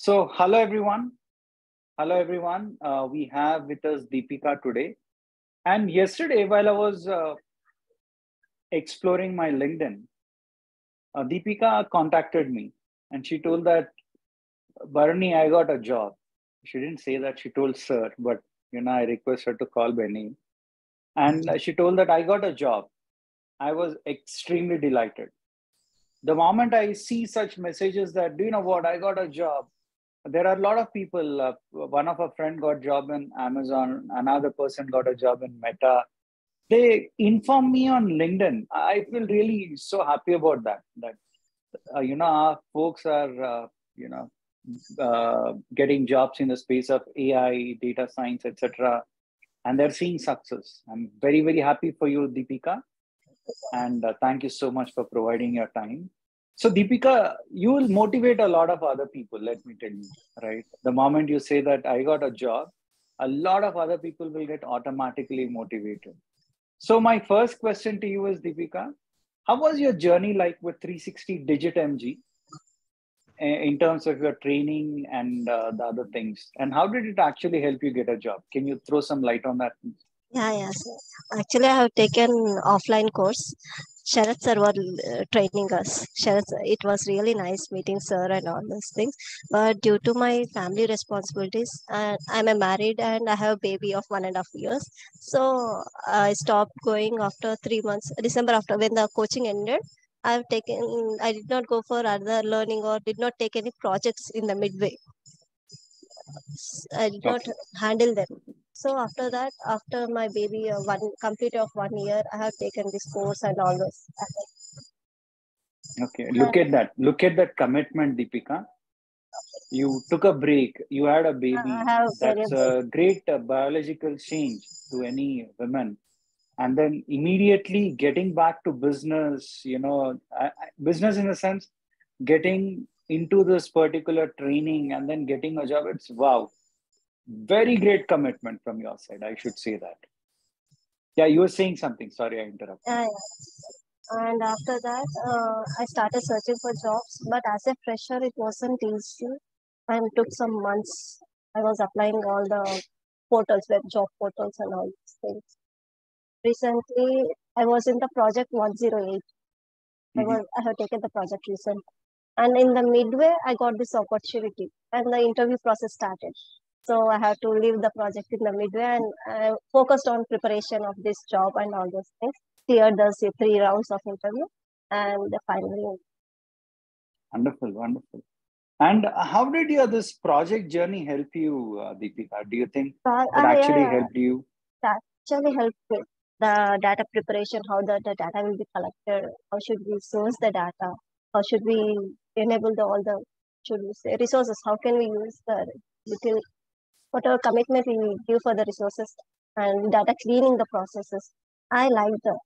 So hello everyone. We have with us Deepika today. And yesterday, while I was exploring my LinkedIn, Deepika contacted me and she told that, Bharani, I got a job. She didn't say that, she told sir, but you know, I request her to call by name. And she told that I got a job. I was extremely delighted. The moment I see such messages that, do you know what, I got a job. There are a lot of people, one of our friend got a job in Amazon, another person got a job in Meta. They inform me on LinkedIn. I feel really so happy about that, you know, our folks are, you know, getting jobs in the space of AI, data science, etc. And they're seeing success. I'm very, very happy for you, Deepika. And thank you so much for providing your time. So Deepika, you will motivate a lot of other people, let me tell you, right? The moment you say that I got a job, a lot of other people will get automatically motivated. So my first question to you is, Deepika, how was your journey like with 360 DigitMG in terms of your training and the other things? And how did it actually help you get a job? Can you throw some light on that? Yeah. So actually, I have taken offline course. Sharat sir was training us. It was really nice meeting sir and all those things. But due to my family responsibilities, I'm married and I have a baby of 1.5 years. So I stopped going after 3 months. December after when the coaching ended, I did not go for other learning or did not take any projects in the midway. I did not handle them. So after that, after my baby complete of 1 year, I have taken this course and all this. Okay, look at that. Look at that commitment, Deepika. You took a break. You had a baby. That's a great biological change to any women. And then immediately getting back to business, you know, business in a sense, getting into this particular training and then getting a job. It's wow. Very great commitment from your side, I should say that. Yeah, you were saying something. Sorry, I interrupted. Yeah. And after that, I started searching for jobs. But as a fresher, it wasn't easy. And it took some months. I was applying all the portals, web job portals and all these things. Recently, I was in the project 108. I have taken the project recently. And in the midway, I got this opportunity. And the interview process started. So I had to leave the project in the midway and I focused on preparation of this job and all those things. Cleared the 3 rounds of interview and finally. Wonderful, wonderful. And how did your this project journey help you, Deepika? Do you think it actually helped you? That actually helped with the data preparation, how the data will be collected, how should we source the data, how should we enable all the resources, how can we use the little whatever commitment we give for the resources and data cleaning the processes. I like that.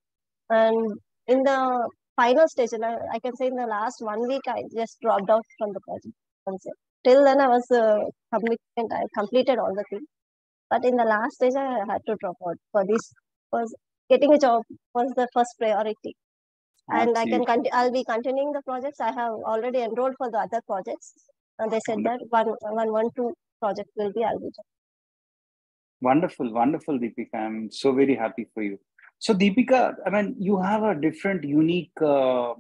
And in the final stage, I can say in the last 1 week, I just dropped out from the project. Till then, I was commitment. I completed all the things. But in the last stage, I had to drop out. For this, was getting a job was the first priority. And I'll be continuing the projects. I have already enrolled for the other projects. And they said that one, two project will be eligible. Wonderful, wonderful, Deepika. I'm so very happy for you. So Deepika, I mean, you have a different, unique, I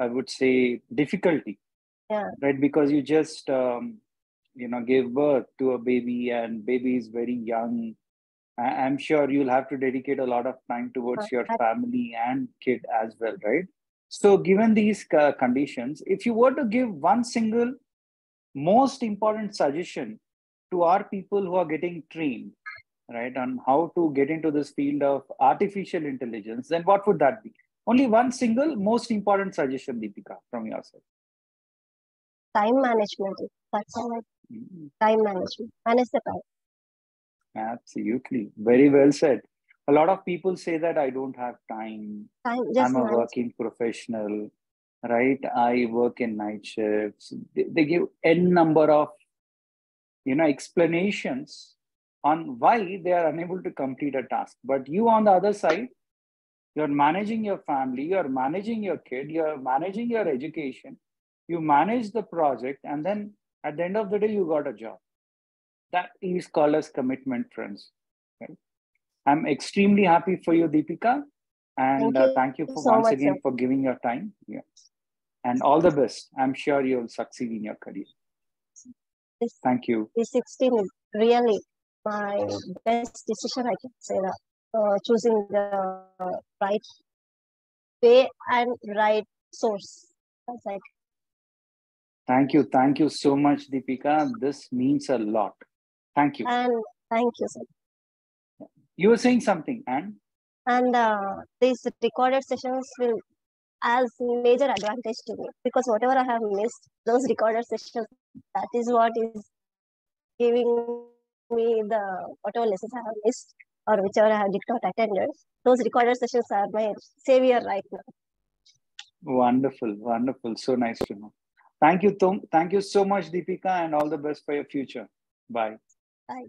would say, difficulty, right? Because you just, you know, gave birth to a baby and baby is very young. I'm sure you'll have to dedicate a lot of time towards your family and kid as well, right? So given these conditions, if you were to give one single most important suggestion to our people who are getting trained, right, on how to get into this field of artificial intelligence, then what would that be? Only one single most important suggestion, Deepika, from your side. Time management. That's all right. Time management. Manage the time. Absolutely. Very well said. A lot of people say that I don't have time. I'm a working professional. Right, I work in night shifts. They give n number of, you know, explanations on why they are unable to complete a task. But you on the other side, you're managing your family, you're managing your kid, you're managing your education, you manage the project, and then At the end of the day, you got a job. That is called as commitment, friends. Right? I'm extremely happy for you, Deepika. And thank you for once again for giving your time. Yeah. And all the best. I'm sure you'll succeed in your career. Thank you. 360 is really my best decision, I can say that. Choosing the right way and right source. That's like. Thank you. Thank you so much, Deepika. This means a lot. Thank you. And thank you, sir. You were saying something, Anne? And these recorded sessions will as major advantage to me, because whatever I have missed, those recorded sessions, that is what is giving me the whatever lessons I have missed or whichever I did not attend. Those recorded sessions are my savior right now. Wonderful, wonderful. So nice to know. Thank you so much, Deepika, and all the best for your future. Bye. Bye.